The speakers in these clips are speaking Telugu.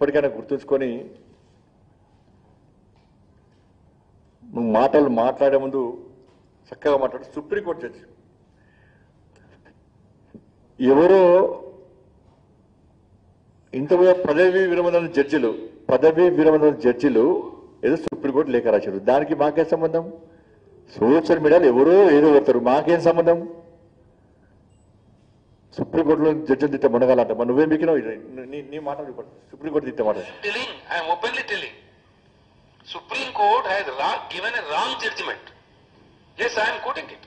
ఇప్పటికైనా గుర్తుంచుకొని మనం మాటలు మాట్లాడే ముందు చక్కగా మాట్లాడు. సుప్రీంకోర్టు జడ్జి ఎవరో ఇంతవరకు పదవీ విరమణ జడ్జిలు ఏదో సుప్రీంకోర్టు లేఖ రాశారు. దానికి మాకేం సంబంధం? సోషల్ మీడియాలో ఎవరో ఏదో వస్తారు, మాకేం సంబంధం? సుప్రీంకోర్టులో జడ్జిని తిట్ట మునగాలంట, మరి నువ్వేం బిక్కినావు? నీ మాటలు సుప్రీంకోర్టు తిట్ట మాట్లాడు. Supreme Court has given a wrong judgment. Yes, I am quoting it.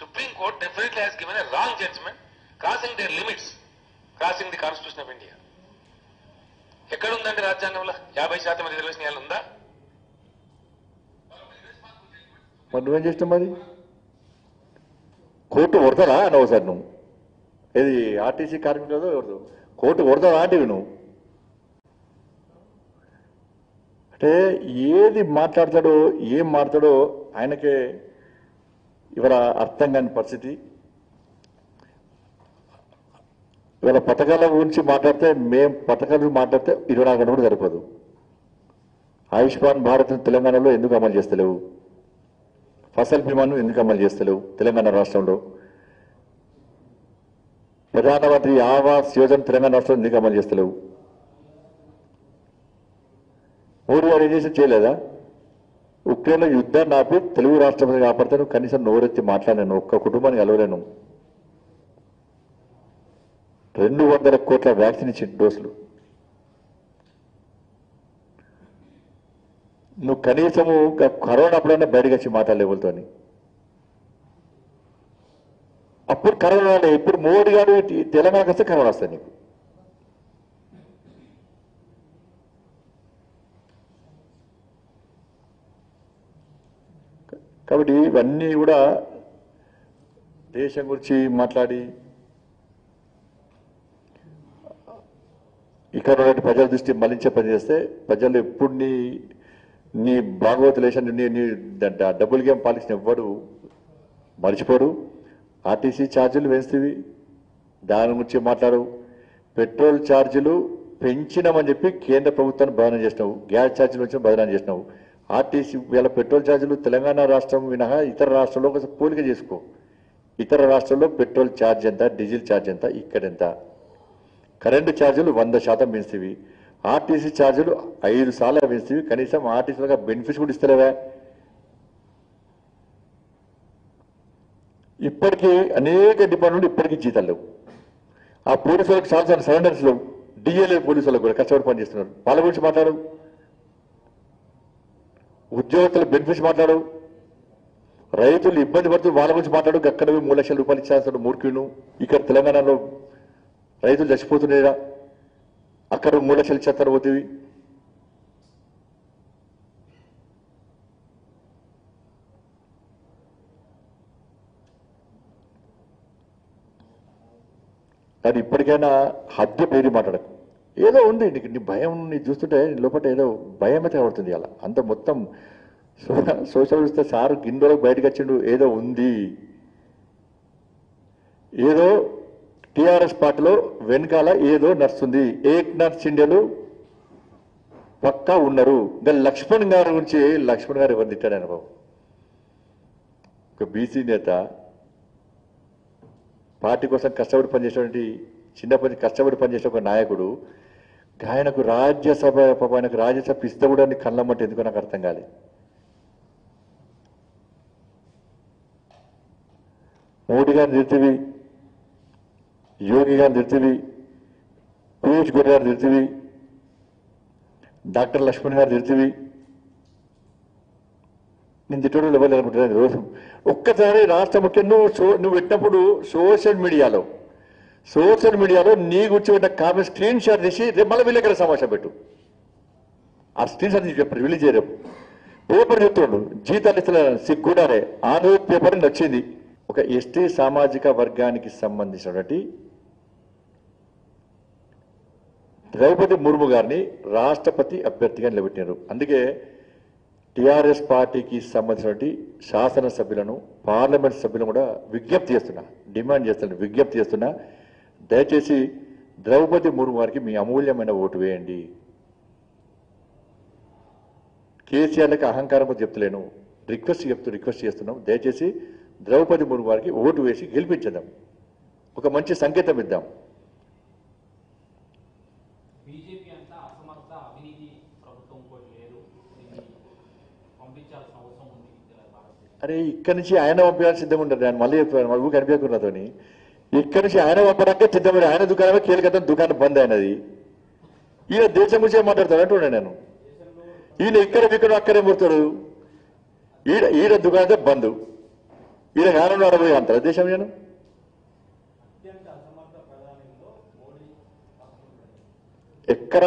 Supreme Court definitely has given a wrong judgment, crossing their limits, crossing the Constitution of India. Ekkada undandi rajyangamlo 50% మంది రిజర్వేషన్ ఉందా? మరి నువ్వేం చేస్తావు? మరి కోర్టు కొడతారా అన్నావు సార్ నువ్వు? ఏది ఆర్టీసీ కార్మికులదో ఎవరిదో కోర్టు కొడతారా అంటివి నువ్వు? అంటే ఏది మాట్లాడతాడో ఏం మాట్లాడో ఆయనకే ఇవాళ అర్థం కాని పరిస్థితి. ఇవాళ పథకాల గురించి మాట్లాడితే మేము పథకాలు మాట్లాడితే 24 గంటలు కూడా సరిపోదు. ఆయుష్మాన్ భారత్ తెలంగాణలో ఎందుకు అమలు చేస్తలేవు? ఫసల్ బీమాను ఎందుకు అమలు చేస్తలేవు? తెలంగాణ రాష్ట్రంలో ప్రధానమంత్రి ఆవాస్ యోజన తెలంగాణ రాష్ట్రంలో ఎందుకు అమలు చేస్తలేవు? మూడు వారు ఏం చేసి చేయలేదా? ఉక్రెయిన్లో యుద్ధాన్ని ఆపి తెలుగు రాష్ట్రపతి కాపాడుతాను, కనీసం నోరెత్తి మాట్లాడాను, ఒక్క కుటుంబాన్ని కలవలేను. 200 కోట్ల వ్యాక్సిన్ ఇచ్చిన డోసులు నువ్వు కనీసము కరోనా అప్పుడైనా బయటకు వచ్చి మాట్లాడలేవులతో అని. అప్పుడు కరోనా, ఇప్పుడు మోడీ గారు తెలంగాణకు వస్తే కరోనా వస్తాయి నీకు. కాబట్టి ఇవన్నీ కూడా దేశం గురించి మాట్లాడి ఇక్కడ ఉన్నటువంటి ప్రజల దృష్టి మళ్లించే పని చేస్తే ప్రజలు ఎప్పుడు నీ భాగవతులేషన్, నీ డబుల్ గేమ్ పాలిసిన ఎవ్వడు మర్చిపోరు. ఆర్టీసీ ఛార్జీలు పెంచితివి, దాని గురించి మాట్లాడవు. పెట్రోల్ ఛార్జీలు పెంచినామని చెప్పి కేంద్ర ప్రభుత్వాన్ని బదనాం చేసినావు, గ్యాస్ ఛార్జీలు వచ్చి బదనాం చేసినావు. ఆర్టీసీ వీళ్ళ పెట్రోల్ ఛార్జీలు తెలంగాణ రాష్ట్రం మినహా ఇతర రాష్ట్రాల్లో ఒక పోలిక చేసుకో. ఇతర రాష్ట్రాల్లో పెట్రోల్ ఛార్జ్ ఎంత, డీజిల్ ఛార్జ్ ఎంత, ఇక్కడెంత? కరెంటు ఛార్జీలు 100% పెంచితివి, ఆర్టీసీ ఛార్జీలు 5 సార్లు పెంచితివి. కనీసం ఆర్టీసీలుగా బెనిఫిట్స్ కూడా ఇస్తలేవా? ఇప్పటికీ అనేక డిపార్ట్మెంట్లు ఇప్పటికీ జీతాలు లేవు. ఆ పోలీసు వాళ్ళకి సాధారణ సరెండర్స్ లేవు. డిఎల్ఏ పోలీసు వాళ్ళకు కూడా కష్టపడి పనిచేస్తున్నారు, వాళ్ళ గురించి మాట్లాడవు. ఉద్యోగస్తుల బెనిఫిట్స్ మాట్లాడు, రైతులు ఇబ్బంది పడుతూ వాళ్ళ గురించి మాట్లాడు. అక్కడ 3 లక్షల రూపాయలు ఇచ్చేస్తాడు మూర్ఖుడు. ఇక్కడ తెలంగాణలో రైతులు చచ్చిపోతున్నాయిరా, అక్కడ 3 లక్షలు ఇచ్చేస్తారు పోతేవి. కానీ ఇప్పటికైనా హద్దు పేరు మాట్లాడకు. ఏదో ఉంది నీకు, నీ భయం నీకు చూస్తుంటే లోపల ఏదో భయం అయితే పడుతుంది. అలా అంత మొత్తం సోషల్ చూస్తే సారు గిండోలకు బయటకు వచ్చిండు, ఏదో ఉంది. ఏదో టీఆర్ఎస్ పార్టీలో వెనకాల ఏదో నడుస్తుంది. ఏక్నాథ్ షిండేలు పక్కా ఉన్నారు. ఇంకా లక్ష్మణ్ గారి గురించి, లక్ష్మణ్ గారు ఎవరు తిట్టాడు ఆయన బాబు? ఒక బీసీ నేత, పార్టీ కోసం కష్టపడి పనిచేసినటువంటి, చిన్నప్పటి కష్టపడి పనిచేసిన ఒక నాయకుడు. ఆయనకు ఆయనకు రాజ్యసభ ఇస్తే కూడా నీ కళ్ళమ్మంటే ఎందుకో నాకు అర్థం కాలేదు. 3 గారిని తిరితివి, యోగి గారిని తిరితివి, పీయూష్ గోయల్ గారిని తిరితివి, డాక్టర్ లక్ష్మణ్ గారిని తిరితివి. నేను తిట్టడం ఇవ్వాలి అనుకుంటున్నాను రోజు. ఒక్కసారి రాష్ట్ర ముఖ్యంగా నువ్వు పెట్టినప్పుడు సోషల్ మీడియాలో నీ గురించి పెట్టిన కామెంట్ స్క్రీన్ షాట్ తీసి రేపు మళ్ళీ విలేకరుల సమావేశం పెట్టు. ఆ స్క్రీన్ షాట్ తీసి రిలీజ్ చేయ. రేపు పేపర్ చెప్తున్నాడు జీతాలు ఇస్తున్నాను సిగ్గుడారే. ఆ రోజు పేపర్ నచ్చింది, ఒక ఎస్టీ సామాజిక వర్గానికి సంబంధించినటువంటి ద్రౌపది ముర్ము గారిని రాష్ట్రపతి అభ్యర్థిగా నిలబెట్టినారు. అందుకే టీఆర్ఎస్ పార్టీకి సంబంధించినటువంటి శాసనసభ్యులను, పార్లమెంట్ సభ్యులను కూడా విజ్ఞప్తి చేస్తున్నా, డిమాండ్ చేస్తున్నా, దయచేసి द्रौपदी मुर्मू गारिकी मी అమూల్యమైన ఓటు వేయండి. కేసీఆర్కి అహంకారంతో చెప్తలేను, రిక్వెస్ట్ చేస్తున్నాం, దయచేసి ద్రౌపది ముర్మూ గారికి ఓటు వేసి గెలిపించడం, ఒక మంచి సంకేతం ఇద్దాం. బీజేపీ అంతా అసమర్థ అవినీతి ప్రభుత్వం కోటి లేదు, పంపించాల్సిన అవసరం ఉంది. అరే ఇక్కడి నుంచి ఆయన పంపించాలని సిద్ధంగా ఉంటారు, ఆయన మళ్ళీ చెప్పారు మళ్ళీ కనిపించకున్నతోని ఇక్కడి నుంచి ఆయన పంపడానికి సిద్ధపడి ఆయన దుకాణమే కీలకత్వం దుకాణం బంద్ అయినది. ఈయన దేశం గురించే మాట్లాడతాను అంటున్నాను నేను, ఈయన ఇక్కడ ఇక్కడ అక్కడే ముడతాడు, ఈడ దుకాణం బంద్, ఈయన కాలంలో అడబోయే అంటారు దేశం. నేను ఎక్కడ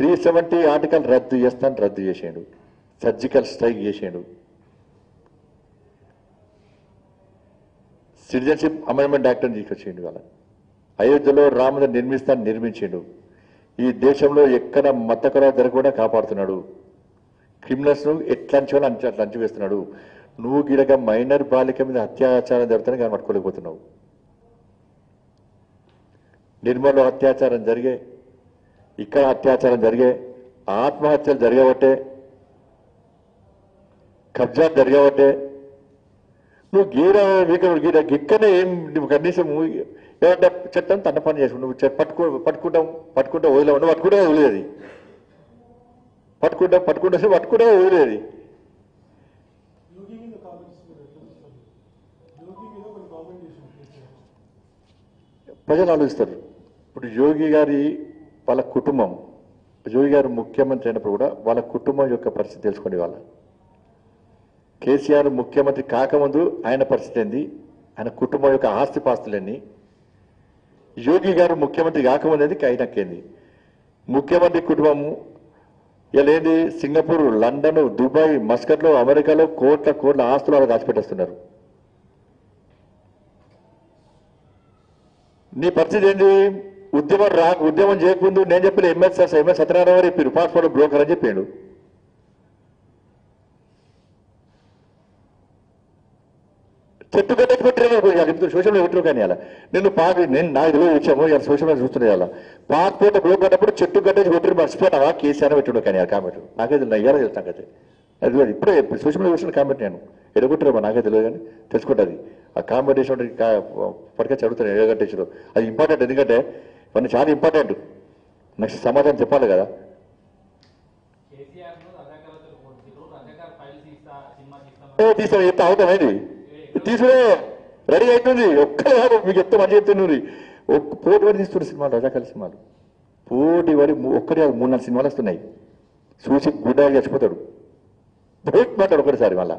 370 ఆర్టికల్ రద్దు చేస్తాను, రద్దు చేసాడు, సర్జికల్ స్ట్రైక్ చేసాడు, సిటిజన్షిప్ అమెండ్మెంట్ యాక్ట్ అని తీసుకొచ్చిండు, వాళ్ళ అయోధ్యలో రాముని నిర్మిస్తాను నిర్మించిండు, ఈ దేశంలో ఎక్కడ మతకరా జరగకుండా కాపాడుతున్నాడు, క్రిమినల్స్ను ఎట్లాంటి వాళ్ళు అట్లంచి వేస్తున్నాడు, నువ్వు గిడక మైనర్ బాలిక మీద అత్యాచారం జరుగుతాయని కానీ పట్టుకోలేకపోతున్నావు, నిర్మల్లో అత్యాచారం జరిగే, ఇక్కడ అత్యాచారం జరిగే, ఆత్మహత్యలు జరగబట్టే, కబ్జాలు జరగబట్టే నువ్వు గీడ వీకడు గీడ గిక్కనే ఏం నువ్వు కనీసం ఏమంటే చట్టం తన పని చేసుకుంటు నువ్వు పట్టుకుంటాం వదిలేవు, పట్టుకుంటే వదిలేది, పట్టుకుంటే వదిలేది. ప్రజలు ఆలోచిస్తారు. ఇప్పుడు యోగి గారి వాళ్ళ కుటుంబం, యోగి గారు ముఖ్యమంత్రి అయినప్పుడు కూడా వాళ్ళ కుటుంబం యొక్క పరిస్థితి తెలుసుకోండి. వాళ్ళ కేసీఆర్ ముఖ్యమంత్రి కాకముందు ఆయన పరిస్థితి ఏంది, ఆయన కుటుంబం యొక్క ఆస్తిపాస్తులన్నీ, యోగి గారు ముఖ్యమంత్రి కాకముందు అనేది కైనక్కేంది, ముఖ్యమంత్రి కుటుంబము ఇలా ఏంది, సింగపూర్, లండన్, దుబాయ్, మస్కట్లో, అమెరికాలో కోట్ల కోట్ల ఆస్తులు వాళ్ళు దాచిపెట్టేస్తున్నారు. నీ పరిస్థితి ఏంటి, ఉద్యమం చేయకముందు నేను చెప్పిన ఎంఎస్ సత్యనారాయణ గారు చెప్పారు పాస్పోర్ట్ బ్రోకర్ అని చెప్పాడు, చెట్టు కట్టకి పెట్టారు సోషల్ మీడియా పెట్టరు, కానీ అలా నేను నాకు తెలియదు వచ్చాము ఇలా సోషల్ మీడియా చూస్తున్నాయి, అలా పాస్పోర్ట్ బ్రోకర్ కట్టప్పుడు చెట్టు కట్టకి పెట్టరు మర్చిపోయినావా కేసీఆర్ పెట్టాడు, కానీ ఆ కామెంట్ నాకే తెలియదు తెలుసు, నాకైతే అది ఇప్పుడే సోషల్ మీడియా చూసిన కామెంట్ నేను ఎడగొట్టారా నాకే తెలియదు కానీ తెలుసుకుంటుంది. ఆ కాంపిటీషన్ పట్టుకొచ్చి అడుగుతాను ఎడగట్టేసారు, అది ఇంపార్టెంట్, ఎందుకంటే ఇవన్నీ చాలా ఇంపార్టెంట్, నెక్స్ట్ సమాధానం చెప్పాలి కదా. తీసాను చెప్తే అవుతామేది తీసుకునే రెడీ అవుతుంది, ఒక్కడే కాదు మీకు చెప్తే మంచి చెప్తుంది, పోటీ పడి తీస్తున్నారు సినిమాలు, రజాకాల సినిమాలు పోటీ పడి ఒక్కడే కాదు 3-4 సినిమాలు వస్తున్నాయి, చూసి గుడ్డాగా చచ్చిపోతాడు, బయట మాట్లాడు ఒకటిసారి మళ్ళా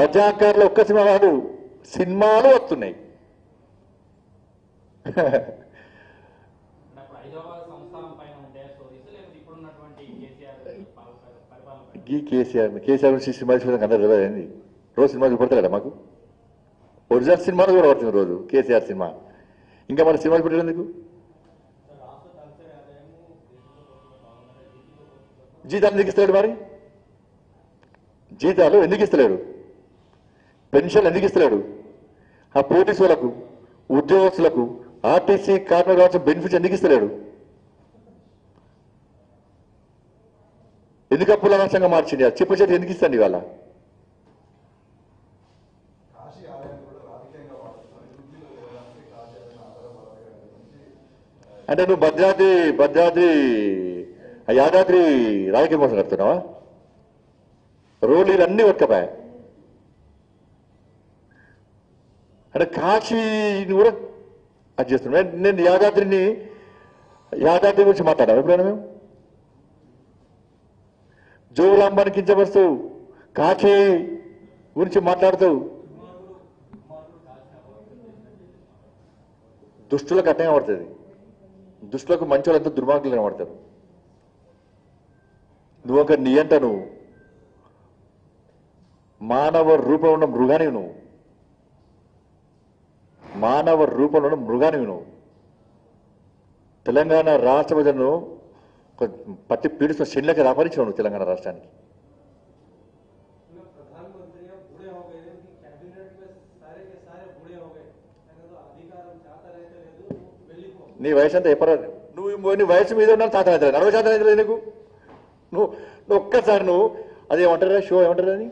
రజాకారులు ఒక్క సినిమా కాదు సినిమాలు వస్తున్నాయి. కేసీఆర్ నుంచి సినిమా అందరూ తెలియదు, రోజు సినిమా చూపడతారు కదా మాకు, ఒరిజినల్ సినిమాలు కూడా పడుతుంది రోజు కేసీఆర్ సినిమా, ఇంకా మన సినిమాలు పెట్టారు ఎందుకు, జీతాలు ఎందుకు ఇస్తలేడు, మరి జీతాలు ఎందుకు ఇస్తలేడు, పెన్షన్లు ఎందుకు ఇస్తలేడు, ఆ పోలీసు వాళ్ళకు, ఉద్యోగస్తులకు, ఆర్టీసీ కార్మికులకు కావాల్సిన బెనిఫిట్స్ ఎందుకు ఇస్తలేడు, ఎందుకు అప్పుల రాష్ట్రంగా మార్చింది, చెప్పు చేతి ఎందుకు ఇస్తాండి ఇవాళ. అంటే నువ్వు భద్రాద్రి యాదాద్రి రాజకీయ మోసం కడుతున్నావా, రోడ్లు ఇవన్నీ ఒక్కపాయ, అంటే కాశీని కూడా అది చేస్తున్నా, నేను యాదాద్రి గురించి మాట్లాడాను ఎప్పుడైనా, మేము జోగులాంబాన్ని కించపరుస్తావు, కాశీ గురించి మాట్లాడతావు, దుష్టులకు అట్టంగా పడుతుంది, దుష్టులకు మంచి వాళ్ళంతా దుర్మార్గులు కనబడతారు, నువ్వు ఒక నీ అంట నువ్వు మానవ రూపంలో ఉన్న మృగానివి, నువ్వు మానవ రూపంలో ఉన్న మృగానివి, నువ్వు తెలంగాణ రాష్ట్ర ప్రజలను పట్టి పీడిస్తున్న శనిలకి రాపరించావు నువ్వు తెలంగాణ రాష్ట్రానికి. नी वयस नी वयस ताकत नरव शातन नीसारू अदेमंटारा షో ఏమంటారని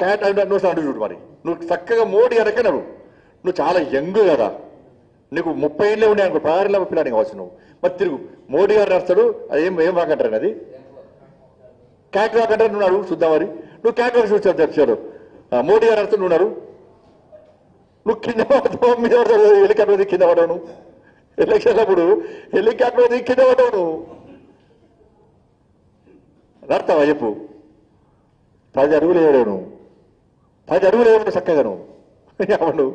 క్యాట్ అంటే చూడు మరి నువ్వు చక్కగా మోడీ అనక నువ్వు చాలా యంగ్ కదా నీకు 30 ఏళ్ళే ఉన్నాయి అనుకో పార్ల పిల్లని కావచ్చు నువ్వు మరి తిరుగు మోడీ గారు రాస్తాడు అదేం ఏం వాకంటారు అది క్యాట్ వాకంటారు నువ్వు అడుగు చూద్దాం మరి నువ్వు క్యాట్ వాక చూస్తావు దర్శకుడు మోడీ గారు రాస్తాడు నువ్వు నువ్వు కింద పడతావు మీద హెలికాప్టర్ కింద పడవు నువ్వు ఎలక్షన్ అప్పుడు హెలికాప్టర్ కింద పడవు నువ్వు నడతావా చెప్పు 10 అడుగులు ఏడాను 10 అడుగులు ఏడాను చక్కగాను అవును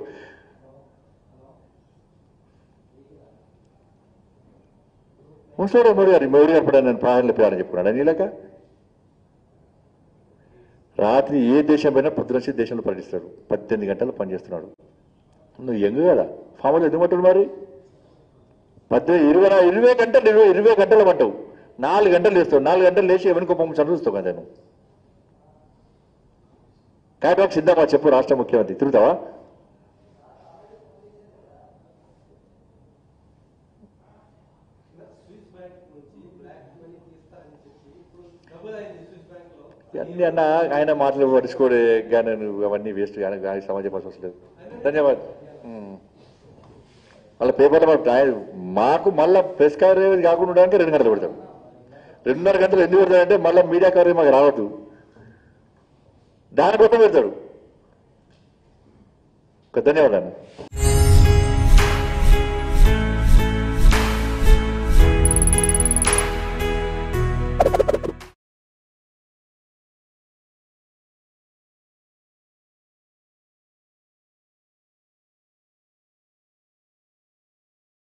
ముసోరే మోడీ గారు పడా నేను ప్రాణాలు పోయానని చెప్పుకున్నాడు నీలాగా రాత్రి ఏ దేశం పైన పొద్దునసి దేశంలో పర్యటిస్తాడు 18 గంటలు పనిచేస్తున్నాడు నువ్వు యంగ్ కదా ఫామ్లో ఎదుగుమంటాడు మరి 20 గంటలు పట్టవు 4 గంటలు లేచి ఎవరికో పంపించాలని చూస్తావు కదా నేను క్యాట్వాక్ సిద్ధమా చెప్పు రాష్ట్ర ముఖ్యమంత్రి తిరుగుతావా అన్నీ అన్న ఆయన మాటలు పడుచుకోడే కానీ అవన్నీ వేస్ట్ కానీ సమాజం అవసరం లేదు ధన్యవాదాలు వాళ్ళ పేపర్లో మాకు మళ్ళీ ప్రెస్ కవరేజ్ కాకుండా ఉండడానికి 2 గంటలు పెడతాం 2.5 గంటలు ఎందుకు పెడతాడంటే మళ్ళీ మీడియా కవరేజ్ మాకు రావద్దు దానికోసం పెడతాడు ధన్యవాదాలు.